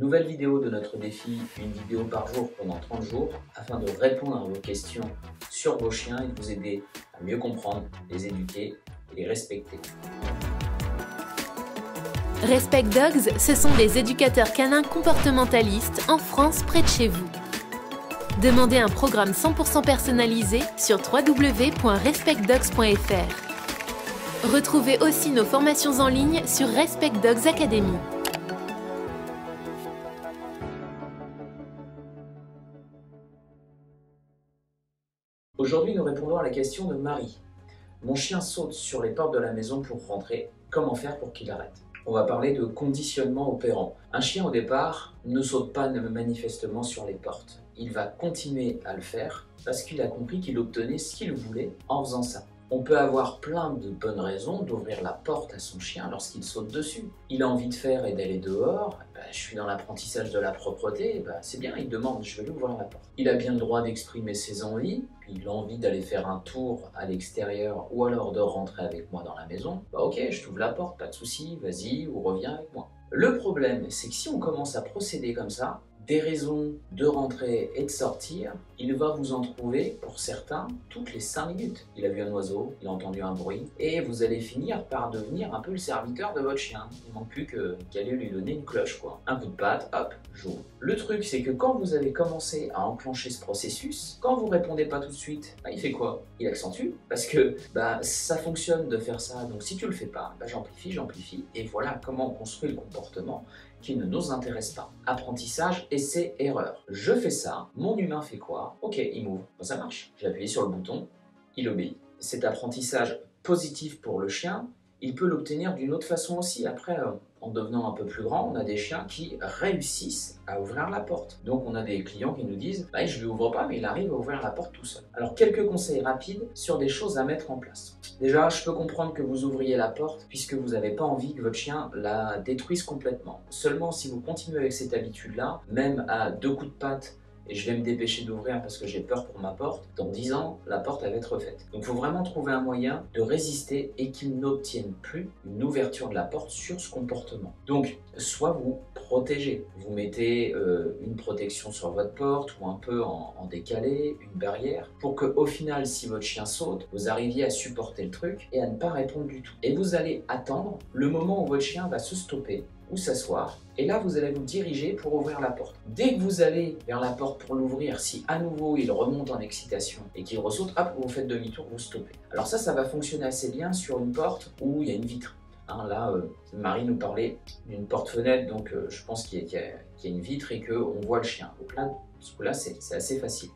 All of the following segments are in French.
Nouvelle vidéo de notre défi, une vidéo par jour pendant 30 jours afin de répondre à vos questions sur vos chiens et de vous aider à mieux comprendre, les éduquer et les respecter. Respect Dogs, ce sont des éducateurs canins comportementalistes en France près de chez vous. Demandez un programme 100% personnalisé sur www.respectdogs.fr. Retrouvez aussi nos formations en ligne sur Respect Dogs Academy. Aujourd'hui, nous répondons à la question de Marie. Mon chien saute sur les portes de la maison pour rentrer. Comment faire pour qu'il arrête? On va parler de conditionnement opérant. Un chien, au départ, ne saute pas manifestement sur les portes. Il va continuer à le faire parce qu'il a compris qu'il obtenait ce qu'il voulait en faisant ça. On peut avoir plein de bonnes raisons d'ouvrir la porte à son chien lorsqu'il saute dessus. Il a envie de faire et d'aller dehors, je suis dans l'apprentissage de la propreté, c'est bien, il demande, je vais lui ouvrir la porte. Il a bien le droit d'exprimer ses envies, il a envie d'aller faire un tour à l'extérieur ou alors de rentrer avec moi dans la maison, ok, je t'ouvre la porte, pas de souci, vas-y ou reviens avec moi. Le problème, c'est que si on commence à procéder comme ça, des raisons de rentrer et de sortir, il va vous en trouver, pour certains, toutes les 5 minutes. Il a vu un oiseau, il a entendu un bruit, et vous allez finir par devenir un peu le serviteur de votre chien. Il ne manque plus qu'aller lui donner une cloche, quoi. Un coup de patte, hop, j'ouvre. Le truc, c'est que quand vous avez commencé à enclencher ce processus, quand vous ne répondez pas tout de suite, il fait quoi? Il accentue, parce que ça fonctionne de faire ça, donc si tu ne le fais pas, j'amplifie, et voilà comment on construit le comportement qui ne nous intéresse pas. Apprentissage, essai, erreur. Je fais ça, mon humain fait quoi? Ok, il m'ouvre, ça marche. J'ai appuyé sur le bouton, il obéit. Cet apprentissage positif pour le chien, il peut l'obtenir d'une autre façon aussi. Après, en devenant un peu plus grand, on a des chiens qui réussissent à ouvrir la porte. Donc on a des clients qui nous disent « je ne lui ouvre pas, mais il arrive à ouvrir la porte tout seul ». Alors quelques conseils rapides sur des choses à mettre en place. Déjà, je peux comprendre que vous ouvriez la porte puisque vous n'avez pas envie que votre chien la détruise complètement. Seulement si vous continuez avec cette habitude-là, même à 2 coups de patte, et je vais me dépêcher d'ouvrir parce que j'ai peur pour ma porte, dans 10 ans, la porte va être refaite. Donc il faut vraiment trouver un moyen de résister et qu'ils n'obtiennent plus une ouverture de la porte sur ce comportement. Donc, soit vous protégez, vous mettez une protection sur votre porte ou un peu en décalé, une barrière, pour que au final, si votre chien saute, vous arriviez à supporter le truc et à ne pas répondre du tout. Et vous allez attendre le moment où votre chien va se stopper ou s'asseoir, et là vous allez vous diriger pour ouvrir la porte. Dès que vous allez vers la porte pour l'ouvrir, si à nouveau il remonte en excitation et qu'il ressaute, hop, vous faites demi-tour, vous stoppez. Alors ça va fonctionner assez bien sur une porte où il y a une vitre. Là, Marie nous parlait d'une porte-fenêtre, donc je pense qu'il y a une vitre et qu'on voit le chien. Donc là, ce coup-là, c'est assez facile.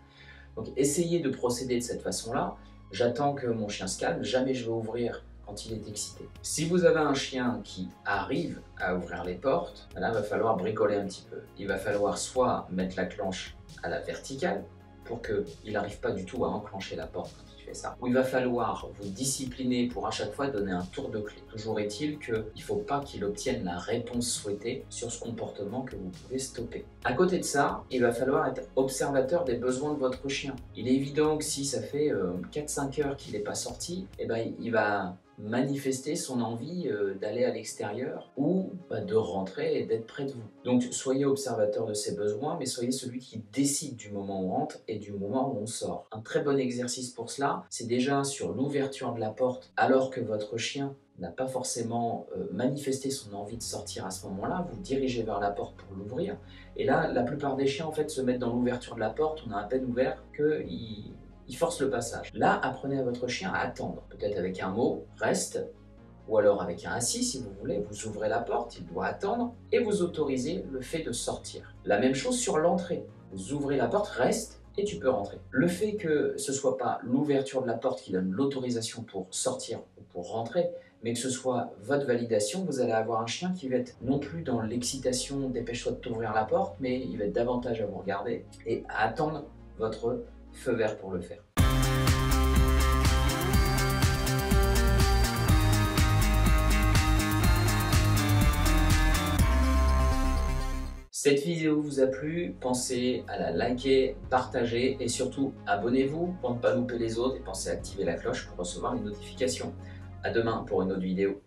Donc essayez de procéder de cette façon-là. J'attends que mon chien se calme, jamais je vais ouvrir quand il est excité. Si vous avez un chien qui arrive à ouvrir les portes, là, il va falloir bricoler un petit peu. Il va falloir soit mettre la clenche à la verticale pour qu'il n'arrive pas du tout à enclencher la porte quand il fait ça, ou il va falloir vous discipliner pour à chaque fois donner un tour de clé. Toujours est-il qu'il ne faut pas qu'il obtienne la réponse souhaitée sur ce comportement que vous pouvez stopper. À côté de ça, il va falloir être observateur des besoins de votre chien. Il est évident que si ça fait 4-5 heures qu'il n'est pas sorti, il va manifester son envie d'aller à l'extérieur ou de rentrer et d'être près de vous. Donc soyez observateur de ses besoins, mais soyez celui qui décide du moment où on rentre et du moment où on sort. Un très bon exercice pour cela, c'est déjà sur l'ouverture de la porte alors que votre chien n'a pas forcément manifesté son envie de sortir à ce moment-là, vous dirigez vers la porte pour l'ouvrir. Et là, la plupart des chiens en fait se mettent dans l'ouverture de la porte, on a à peine ouvert qu'ils force le passage. Là, apprenez à votre chien à attendre. Peut-être avec un mot, reste, ou alors avec un assis si vous voulez, vous ouvrez la porte, il doit attendre, et vous autorisez le fait de sortir. La même chose sur l'entrée. Vous ouvrez la porte, reste, et tu peux rentrer. Le fait que ce ne soit pas l'ouverture de la porte qui donne l'autorisation pour sortir ou pour rentrer, mais que ce soit votre validation, vous allez avoir un chien qui va être non plus dans l'excitation, dépêche-toi de t'ouvrir la porte, mais il va être davantage à vous regarder et à attendre votre feu vert pour le faire. Cette vidéo vous a plu, pensez à la liker, partager et surtout abonnez-vous pour ne pas louper les autres et pensez à activer la cloche pour recevoir les notifications. À demain pour une autre vidéo.